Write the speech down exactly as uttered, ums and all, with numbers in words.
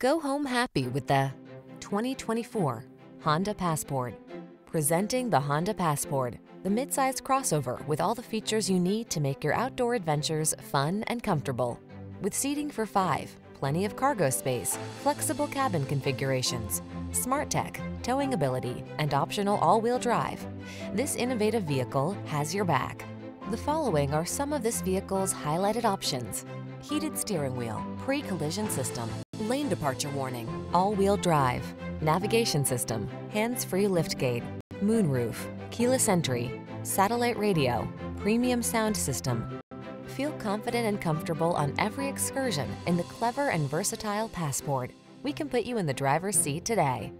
Go home happy with the twenty twenty-four Honda Passport. Presenting the Honda Passport, the mid-sized crossover with all the features you need to make your outdoor adventures fun and comfortable. With seating for five, plenty of cargo space, flexible cabin configurations, smart tech, towing ability, and optional all-wheel drive, this innovative vehicle has your back. The following are some of this vehicle's highlighted options: heated steering wheel, pre-collision system, lane departure warning, all-wheel drive, navigation system, hands-free liftgate, moonroof, keyless entry, satellite radio, premium sound system. Feel confident and comfortable on every excursion in the clever and versatile Passport. We can put you in the driver's seat today.